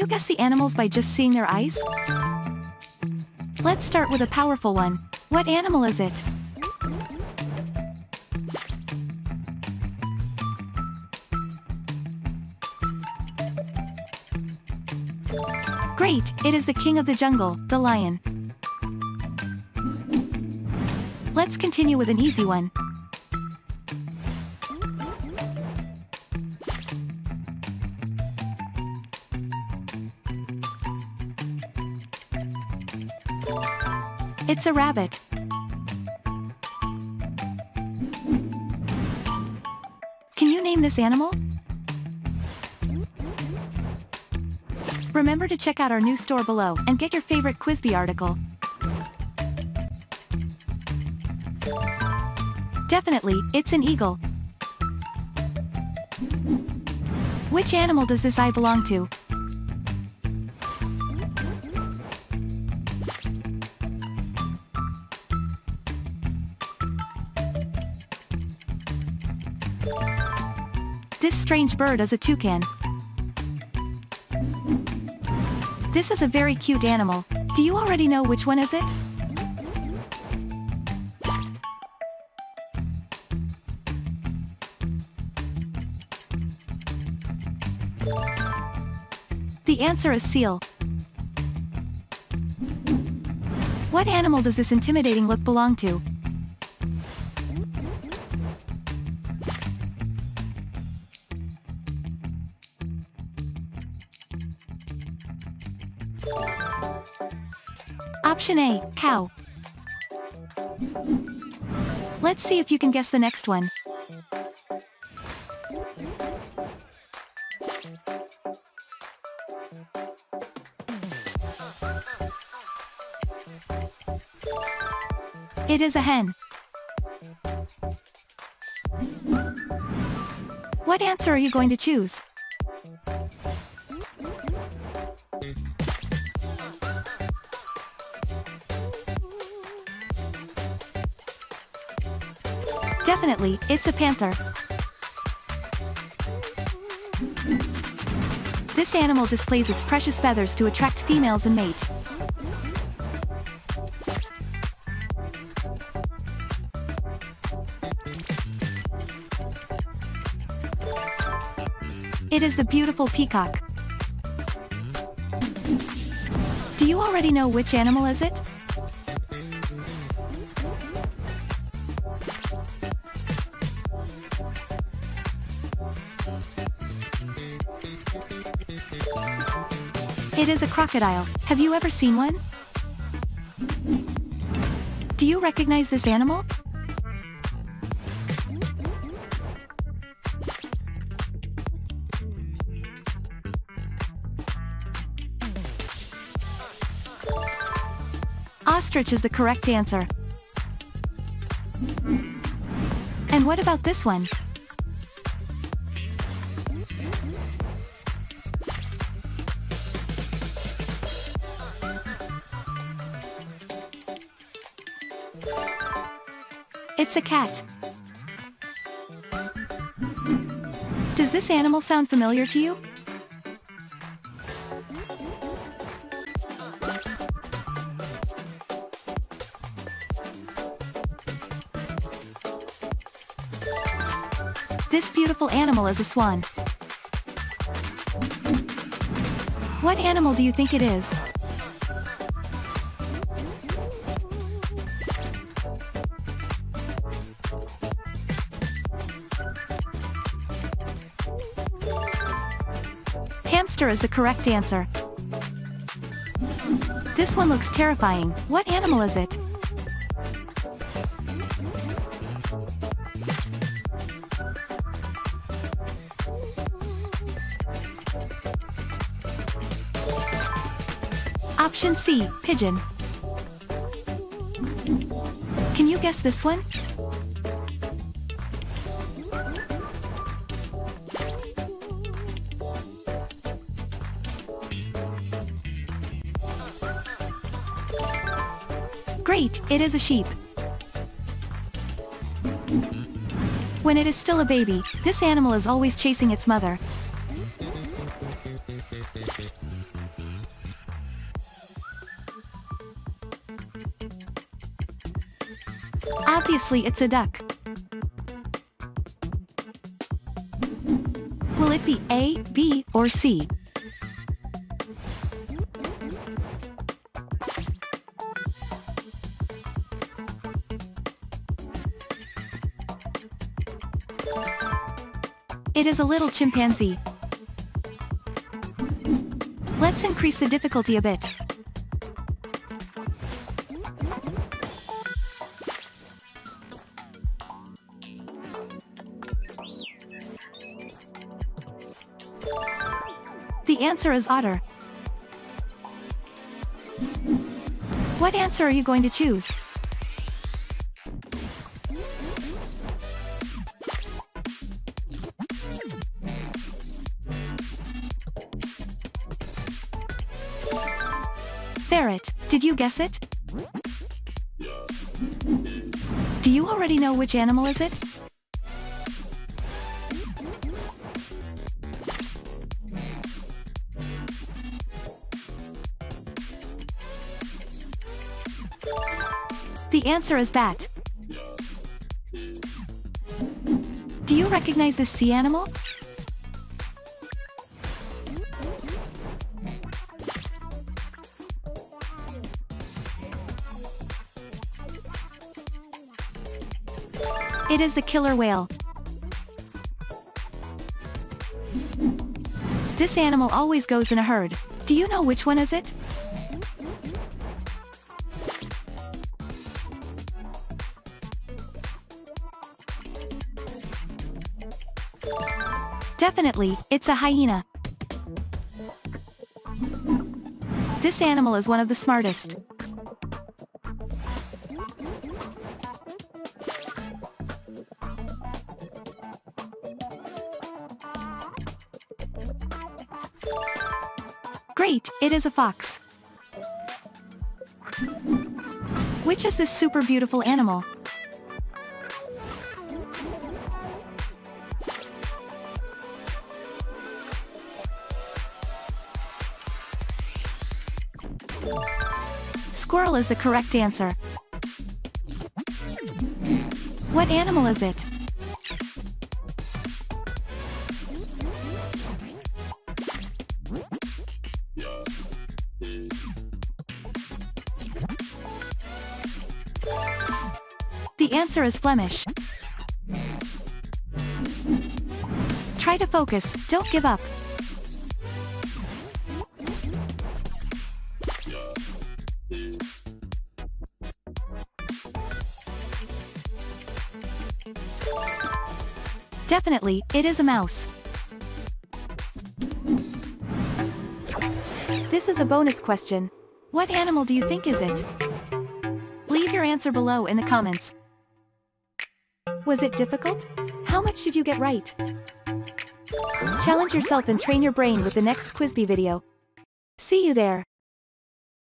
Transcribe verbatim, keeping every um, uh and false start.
you guess the animals by just seeing their eyes? Let's start with a powerful one. What animal is it? Great, it is the king of the jungle, the lion. Let's continue with an easy one. It's a rabbit. Can you name this animal? Remember to check out our new store below and get your favorite Quizbee article. Definitely, it's an eagle. Which animal does this eye belong to? This strange bird is a toucan. This is a very cute animal. Do you already know which one is it? The answer is seal. What animal does this intimidating look belong to? Option A, cow. Let's see if you can guess the next one. It is a hen. What answer are you going to choose? Definitely, it's a panther. This animal displays its precious feathers to attract females and mate. It is the beautiful peacock. Do you already know which animal is it? It is a crocodile. Have you ever seen one? Do you recognize this animal? Ostrich is the correct answer. And what about this one? It's a cat. Does this animal sound familiar to you? This beautiful animal is a swan. What animal do you think it is? Hamster is the correct answer. This one looks terrifying. What animal is it? Option C, pigeon. Can you guess this one? Great, it is a sheep. When it is still a baby, this animal is always chasing its mother. Obviously, it's a duck. Will it be A, B, or C? It is a little chimpanzee. Let's increase the difficulty a bit. The answer is otter. What answer are you going to choose? Ferret, did you guess it? Do you already know which animal is it? The answer is bat. Do you recognize this sea animal? It is the killer whale. This animal always goes in a herd. Do you know which one is it? Definitely, it's a hyena. This animal is one of the smartest. Great, it is a fox. Which is this super beautiful animal? Squirrel is the correct answer. What animal is it? The answer is Flemish. Try to focus, don't give up. Definitely, it is a mouse. This is a bonus question. What animal do you think is it? Leave your answer below in the comments. Was it difficult? How much did you get right? Challenge yourself and train your brain with the next Quizbee video. See you there!